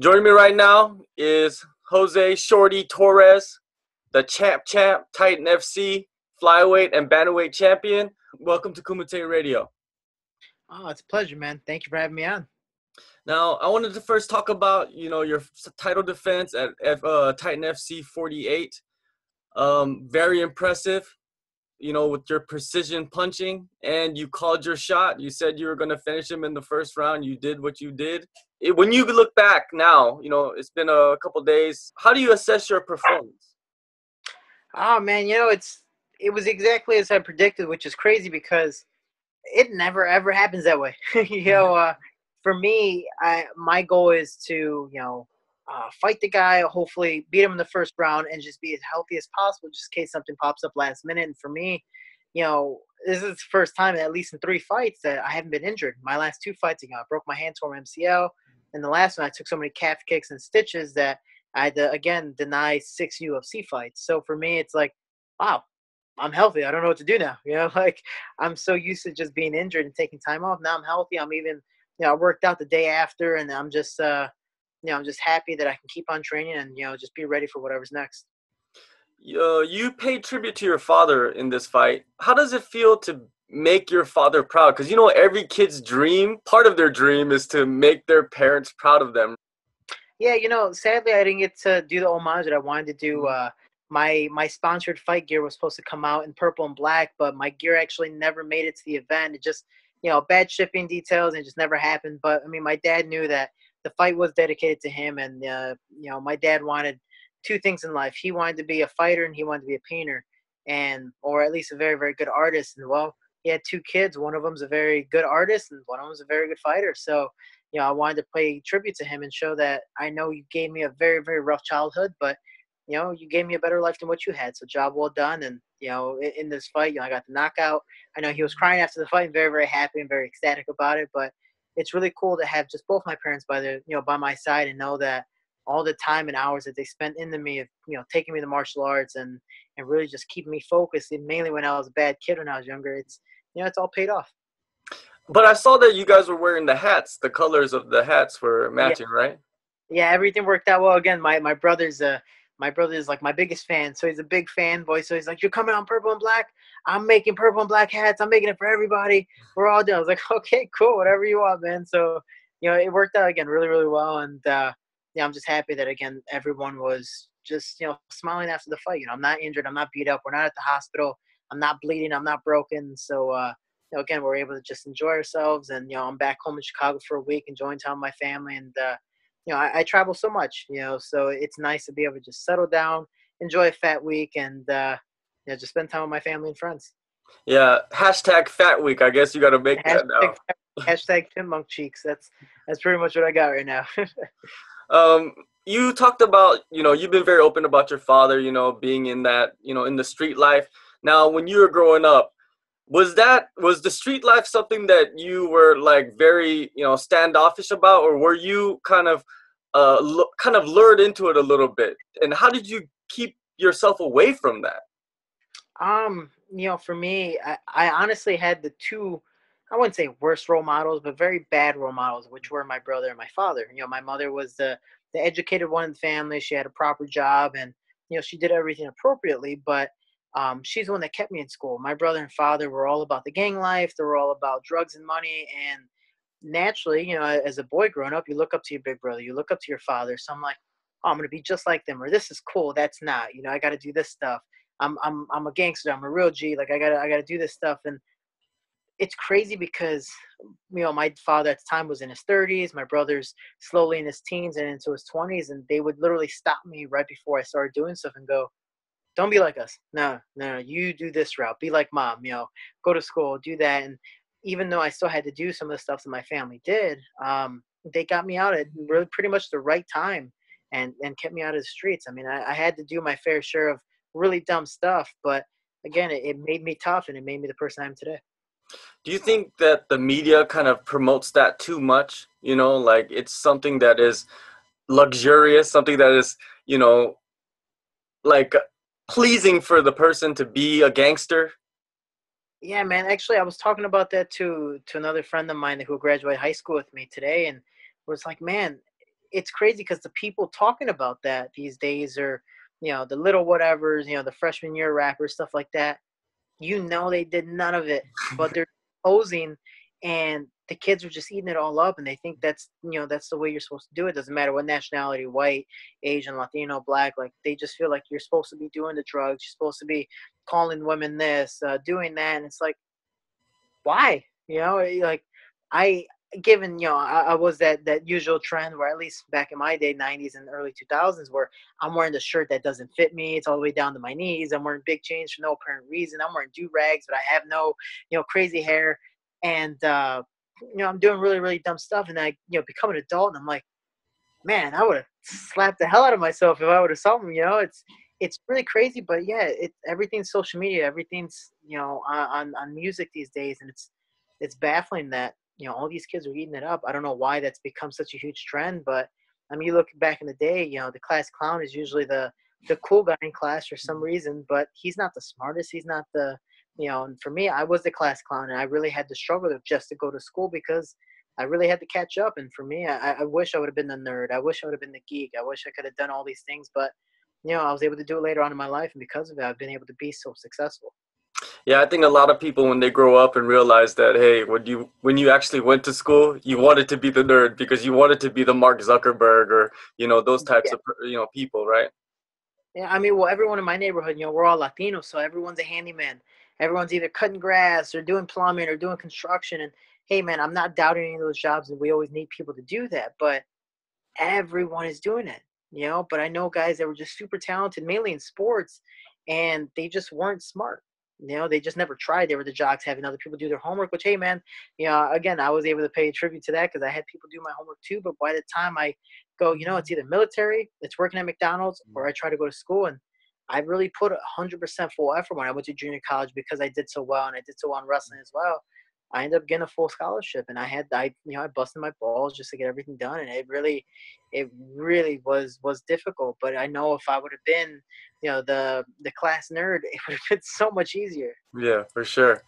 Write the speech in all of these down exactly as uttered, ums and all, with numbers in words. Joining me right now is Jose Shorty Torres, the champ champ, Titan F C, flyweight and bantamweight champion. Welcome to Kumite Radio. Oh, it's a pleasure, man. Thank you for having me on. Now, I wanted to first talk about, you know, your title defense at uh, Titan F C forty-eight. Um, very impressive, you know, with your precision punching, and you called your shot. You said you were going to finish him in the first round. You did what you did. It, when you look back now, you know, it's been a couple days. How do you assess your performance? Oh, man, you know, it's it was exactly as I predicted, which is crazy because it never, ever happens that way. you know, uh, for me, I, my goal is to, you know, Uh, fight the guy, hopefully beat him in the first round, and just be as healthy as possible just in case something pops up last minute. And for me, you know, this is the first time, at least in three fights, that I haven't been injured. My last two fights, you know, I broke my hand, tore my M C L. And the last one, I took so many calf kicks and stitches that I had to, again, deny six U F C fights. So for me, it's like, wow, I'm healthy. I don't know what to do now. You know, like, I'm so used to just being injured and taking time off. Now I'm healthy. I'm even, you know, I worked out the day after, and I'm just – uh you know, I'm just happy that I can keep on training and, you know, just be ready for whatever's next. Uh, you paid tribute to your father in this fight. How does it feel to make your father proud? Because, you know, every kid's dream, part of their dream is to make their parents proud of them. Yeah, you know, sadly, I didn't get to do the homage that I wanted to do. Uh, my my sponsored fight gear was supposed to come out in purple and black, but my gear actually never made it to the event. It just, you know, bad shipping details, and it just never happened. But, I mean, my dad knew that the fight was dedicated to him, and, uh, you know, my dad wanted two things in life. He wanted to be a fighter, and he wanted to be a painter, and or at least a very, very good artist. And, well, he had two kids. One of them's a very good artist, and one of them's a very good fighter. So, you know, I wanted to pay tribute to him and show that I know you gave me a very, very rough childhood, but, you know, you gave me a better life than what you had. So job well done. And, you know, in, in this fight, you know, I got the knockout. I know he was crying after the fight, very, very happy and very ecstatic about it, but it's really cool to have just both my parents by their, you know, by my side, and know that all the time and hours that they spent into me, of, you know, taking me to martial arts and, and really just keeping me focused. And mainly when I was a bad kid when I was younger, it's, you know, it's all paid off. But I saw that you guys were wearing the hats. The colors of the hats were matching, yeah. Right? Yeah, everything worked out well. Again, my, my brother's uh my brother is like my biggest fan. So he's a big fanboy. So he's like, you're coming on purple and black. I'm making purple and black hats. I'm making it for everybody. We're all doing. I was like, okay, cool. Whatever you want, man. So, you know, it worked out again really, really well. And, uh, yeah, I'm just happy that, again, everyone was just, you know, smiling after the fight. You know, I'm not injured. I'm not beat up. We're not at the hospital. I'm not bleeding. I'm not broken. So, uh, you know, again, we're able to just enjoy ourselves. And, you know, I'm back home in Chicago for a week, enjoying time with my family. And, uh, you know, I, I travel so much, you know, so it's nice to be able to just settle down, enjoy a fat week, and, uh, you know, just spend time with my family and friends. Yeah, hashtag fat week. I guess you got to make hashtag, that now. Hashtag Tim Monk Cheeks. That's that's pretty much what I got right now. um, you talked about, you know, you've been very open about your father, you know, being in that, you know, in the street life. Now, when you were growing up, Was that was the street life something that you were like very, you know, standoffish about, or were you kind of uh l- kind of lured into it a little bit? And how did you keep yourself away from that? Um, you know, for me, I, I honestly had the two, I wouldn't say worst role models, but very bad role models, which were my brother and my father. You know, my mother was the the educated one in the family. She had a proper job, and, you know, she did everything appropriately, but Um, she's the one that kept me in school. My brother and father were all about the gang life. They were all about drugs and money. And naturally, you know, as a boy growing up, you look up to your big brother. You look up to your father. So I'm like, oh, I'm going to be just like them. Or this is cool. That's not. You know, I got to do this stuff. I'm I'm I'm a gangster. I'm a real G. Like, I got I got to do this stuff. And it's crazy because, you know, my father at the time was in his thirties. My brother's slowly in his teens and into his twenties. And they would literally stop me right before I started doing stuff and go, don't be like us. No, no, no, you do this route. Be like mom, you know, go to school, do that. And even though I still had to do some of the stuff that my family did, um, they got me out at really pretty much the right time and, and kept me out of the streets. I mean, I, I had to do my fair share of really dumb stuff, but again, it, it made me tough, and it made me the person I am today. Do you think that the media kind of promotes that too much? You know, like, it's something that is luxurious, something that is, you know, like pleasing for the person to be a gangster? Yeah, man. Actually, I was talking about that to to another friend of mine who graduated high school with me today, and was like, man, it's crazy because the people talking about that these days are, you know, the little whatevers, you know, the freshman year rappers, stuff like that. You know, they did none of it, but they're posing, and the kids are just eating it all up, and they think that's, you know, that's the way you're supposed to do it. Doesn't matter what nationality, white, Asian, Latino, black, like they just feel like you're supposed to be doing the drugs. You're supposed to be calling women this, uh, doing that. And it's like, why? You know, like I, given, you know, I, I was that, that usual trend where at least back in my day, nineties and early two thousands, where I'm wearing a shirt that doesn't fit me. It's all the way down to my knees. I'm wearing big chains for no apparent reason. I'm wearing do-rags, but I have no, you know, crazy hair. And, uh, you know, I'm doing really, really dumb stuff. And I, you know, become an adult, and I'm like, man, I would have slapped the hell out of myself if I would have something, you know, it's, it's really crazy. But yeah, it, everything's social media, everything's, you know, on, on music these days. And it's, it's baffling that, you know, all these kids are eating it up. I don't know why that's become such a huge trend, but I mean, you look back in the day, you know, the class clown is usually the, the cool guy in class for some reason, but he's not the smartest. He's not the, you know, and for me, I was the class clown, and I really had to struggle just to go to school because I really had to catch up. And for me, I, I wish I would have been the nerd. I wish I would have been the geek. I wish I could have done all these things, but, you know, I was able to do it later on in my life, and because of it, I've been able to be so successful. Yeah, I think a lot of people, when they grow up and realize that, hey, when you when you actually went to school, you wanted to be the nerd because you wanted to be the Mark Zuckerberg or, you know, those types yeah. of, you know, people, right? Yeah, I mean, well, everyone in my neighborhood, you know, we're all Latinos, so everyone's a handyman. Everyone's either cutting grass or doing plumbing or doing construction. And, hey, man, I'm not doubting any of those jobs, and we always need people to do that. But everyone is doing it, you know. But I know guys that were just super talented, mainly in sports, and they just weren't smart. You know, they just never tried. They were the jocks having other people do their homework, which, hey, man, you know, again, I was able to pay tribute to that because I had people do my homework too. But by the time I go, you know, it's either military, it's working at McDonald's, or I try to go to school. And I really put one hundred percent full effort when I went to junior college because I did so well, and I did so well in wrestling as well. I ended up getting a full scholarship, and I had, I, you know, I busted my balls just to get everything done. And it really, it really was, was difficult. But I know if I would have been, you know, the, the class nerd, it would have been so much easier. Yeah, for sure.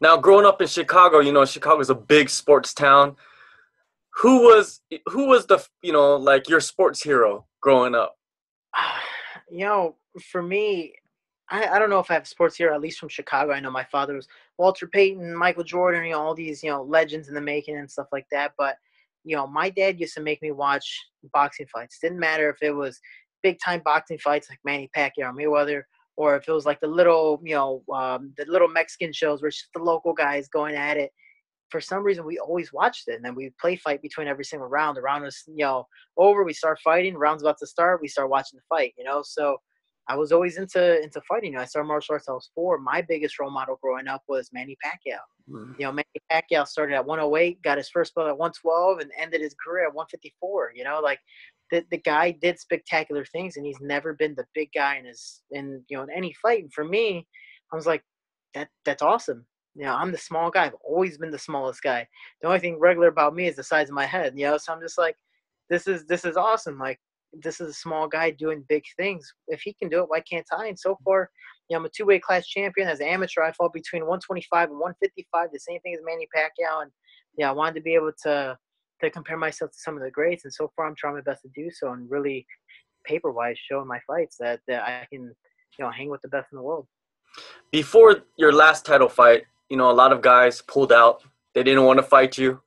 Now, growing up in Chicago, you know, Chicago's a big sports town. Who was, who was the, you know, like your sports hero growing up? You know, for me, I, I don't know if I have sports hero, at least from Chicago. I know my father was Walter Payton, Michael Jordan, you know, all these, you know, legends in the making and stuff like that. But, you know, my dad used to make me watch boxing fights. Didn't matter if it was big-time boxing fights like Manny Pacquiao or Mayweather, or if it was like the little, you know, um, the little Mexican shows where it's just the local guys going at it. For some reason, we always watched it, and then we play fight between every single round. The round was, you know, over. We start fighting. Round's about to start. We start watching the fight, you know. So I was always into into fighting. You know, I started martial arts when I was four. My biggest role model growing up was Manny Pacquiao. Mm. You know, Manny Pacquiao started at one oh eight, got his first belt at one twelve, and ended his career at one fifty-four. You know, like the the guy did spectacular things, and he's never been the big guy in his in you know in any fight. And for me, I was like, that that's awesome. You know, I'm the small guy. I've always been the smallest guy. The only thing regular about me is the size of my head. You know, so I'm just like, this is this is awesome. Like, this is a small guy doing big things. If he can do it, why can't I? And so far, you know, I'm a two-weight class champion. As an amateur, I fought between one twenty-five and one fifty-five, the same thing as Manny Pacquiao. And yeah, I wanted to be able to to compare myself to some of the greats. And so far, I'm trying my best to do so, and really, paper-wise, showing my fights that that I can, you know, hang with the best in the world. Before your last title fight, you know, a lot of guys pulled out. They didn't want to fight you.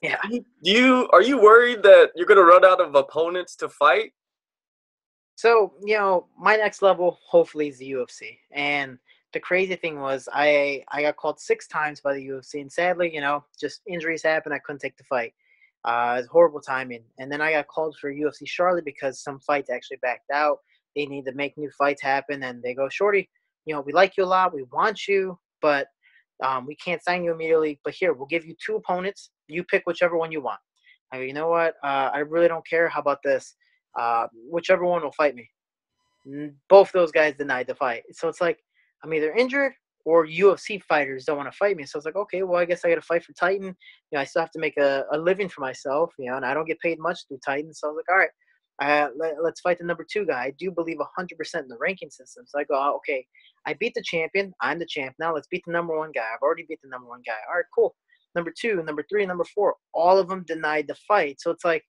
Yeah. Do you, are you worried that you're going to run out of opponents to fight? So, you know, my next level, hopefully, is the U F C. And the crazy thing was I, I got called six times by the U F C. And sadly, you know, just injuries happened. I couldn't take the fight. Uh, it was horrible timing. And then I got called for U F C Charlotte because some fights actually backed out. They need to make new fights happen. And they go, Shorty, you know, we like you a lot. We want you. But Um, we can't sign you immediately, but here, we'll give you two opponents. You pick whichever one you want. I go, you know what? Uh, I really don't care. How about this? Uh, whichever one will fight me. Both those guys denied the fight. So it's like, I'm either injured or U F C fighters don't want to fight me. So it's like, okay, well, I guess I got to fight for Titan. You know, I still have to make a, a living for myself, you know, and I don't get paid much through Titan. So I was like, all right, uh, let, let's fight the number two guy. I do believe one hundred percent in the ranking system. So I go, oh, okay, I beat the champion. I'm the champ. Now let's beat the number one guy. I've already beat the number one guy. All right, cool. Number two, number three, number four. All of them denied the fight. So it's like,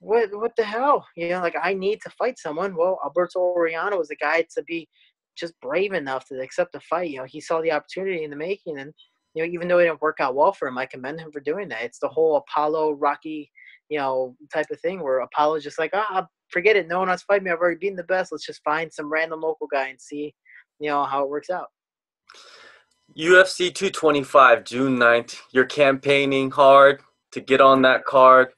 what what the hell? You know, like, I need to fight someone. Well, Alberto Arellano was the guy to be just brave enough to accept the fight. You know, he saw the opportunity in the making, and, you know, even though it didn't work out well for him, I commend him for doing that. It's the whole Apollo, Rocky, you know, type of thing where Apollo's just like, ah, forget it. No one wants to fight me. I've already beaten the best. Let's just find some random local guy and see, you know, how it works out. U F C two twenty-five, June ninth. You're campaigning hard to get on that card.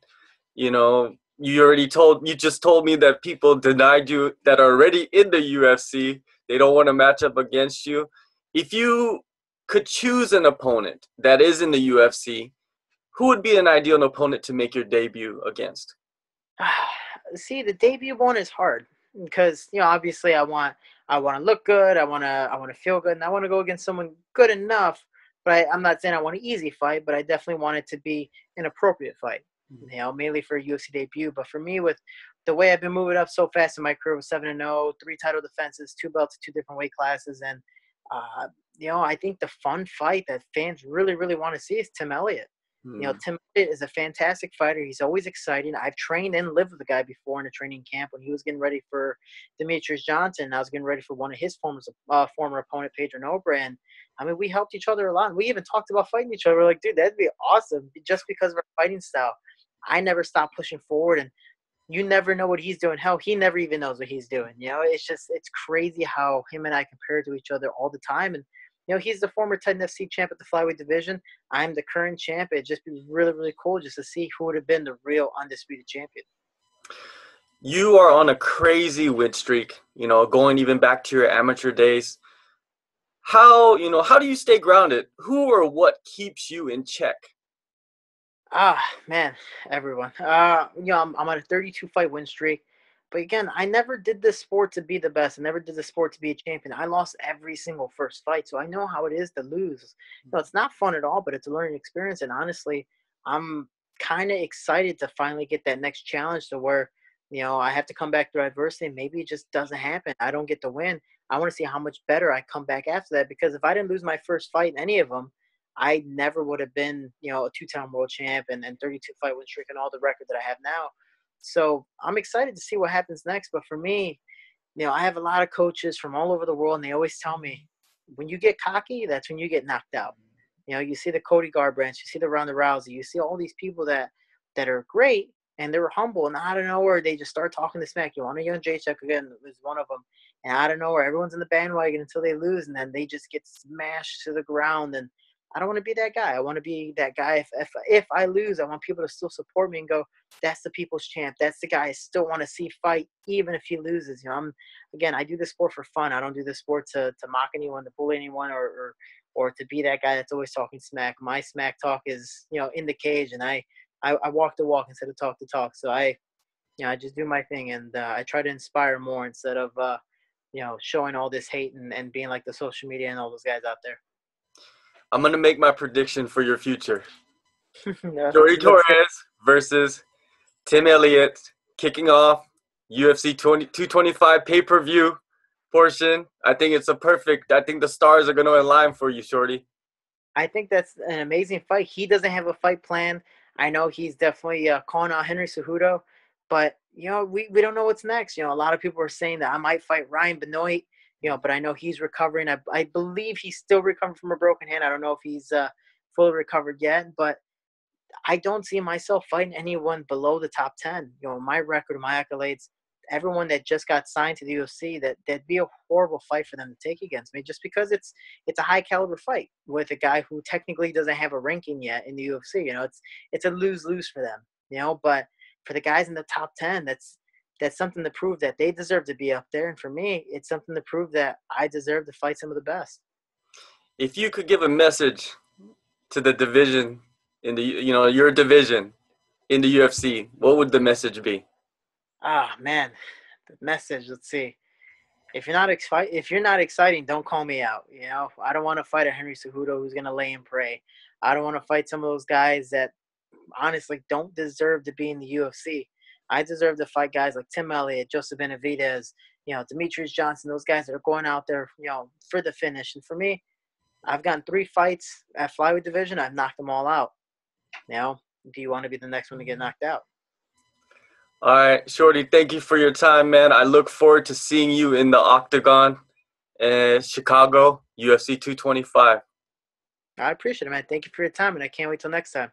You know, you already told, you just told me that people denied you that are already in the U F C. They don't want to match up against you. If you could choose an opponent that is in the U F C, who would be an ideal opponent to make your debut against? See, the debut one is hard because, you know, obviously I want I want to look good, I want to I want to feel good, and I want to go against someone good enough. But I, I'm not saying I want an easy fight, but I definitely want it to be an appropriate fight, you know, mainly for a U F C debut. But for me, with the way I've been moving up so fast in my career with seven and oh, three title defenses, two belts, two different weight classes, and, uh, you know, I think the fun fight that fans really, really want to see is Tim Elliott. You know, Tim Elliott is a fantastic fighter. He's always exciting. I've trained and lived with the guy before in a training camp when he was getting ready for Demetrius Johnson. I was getting ready for one of his former, uh, former opponent, Pedro Nobra. And, I mean, we helped each other a lot. We even talked about fighting each other. We're like, dude, that'd be awesome just because of our fighting style. I never stopped pushing forward, and you never know what he's doing. Hell, he never even knows what he's doing. You know, it's just it's crazy how him and I compare to each other all the time. And, you know, he's the former Titan F C champ at the flyweight division. I'm the current champ. It'd just be really, really cool just to see who would have been the real undisputed champion. You are on a crazy win streak, you know, going even back to your amateur days. How, you know, how do you stay grounded? Who or what keeps you in check? Ah, man, everyone. Uh, you know, I'm, I'm on a thirty-two fight win streak. But again, I never did this sport to be the best. I never did this sport to be a champion. I lost every single first fight, so I know how it is to lose. You know, it's not fun at all, but it's a learning experience. And honestly, I'm kind of excited to finally get that next challenge to where, you know, I have to come back through adversity. And maybe it just doesn't happen. I don't get the win. I want to see how much better I come back after that, because if I didn't lose my first fight in any of them, I never would have been, you know, a two-time world champ and thirty-two fight win streak and all the record that I have now. So I'm excited to see what happens next. But for me, you know, I have a lot of coaches from all over the world, and they always tell me, when you get cocky, that's when you get knocked out. You know, you see the Cody Garbrandt, you see the Ronda Rousey, you see all these people that that are great, and they were humble, and out of nowhere, they just start talking to smack. You want a young Jacek again is one of them, and out of nowhere, everyone's in the bandwagon until they lose, and then they just get smashed to the ground. And I don't want to be that guy. I want to be that guy. If, if if I lose, I want people to still support me and go, that's the people's champ. That's the guy I still want to see fight, even if he loses. You know, I'm again, I do this sport for fun. I don't do this sport to, to mock anyone, to bully anyone, or, or or to be that guy that's always talking smack. My smack talk is, you know, in the cage, and I, I, I walk the walk instead of talk the talk. So I, you know, I just do my thing, and uh, I try to inspire more instead of, uh, you know, showing all this hate and, and being like the social media and all those guys out there. I'm going to make my prediction for your future. No, Shorty Torres versus Tim Elliott, kicking off U F C two twenty-five pay-per-view portion. I think it's a perfect – I think the stars are going to align for you, Shorty. I think that's an amazing fight. He doesn't have a fight plan. I know he's definitely uh, calling out Henry Cejudo. But, you know, we, we don't know what's next. You know, a lot of people are saying that I might fight Ryan Benoit. You know, but I know he's recovering. I I believe he's still recovering from a broken hand. I don't know if he's uh, fully recovered yet, but I don't see myself fighting anyone below the top ten. You know, my record, my accolades, everyone that just got signed to the U F C, that that'd be a horrible fight for them to take against me, just because it's it's a high caliber fight with a guy who technically doesn't have a ranking yet in the U F C. You know, it's it's a lose lose for them. You know, but for the guys in the top ten, that's. That's something to prove that they deserve to be up there. And for me, it's something to prove that I deserve to fight some of the best. If you could give a message to the division in the, you know, your division in the U F C, what would the message be? Ah, oh, man, the message. Let's see. If you're not excited, if you're not exciting, don't call me out. You know, I don't want to fight a Henry Cejudo who's going to lay and pray. I don't want to fight some of those guys that honestly don't deserve to be in the U F C. I deserve to fight guys like Tim Elliott, Joseph Benavidez, you know, Demetrius Johnson, those guys that are going out there, you know, for the finish. And for me, I've gotten three fights at flyweight division. I've knocked them all out. Now, do you want to be the next one to get knocked out? All right, Shorty, thank you for your time, man. I look forward to seeing you in the Octagon in Chicago, U F C two twenty-five. I appreciate it, man. Thank you for your time, and I can't wait till next time.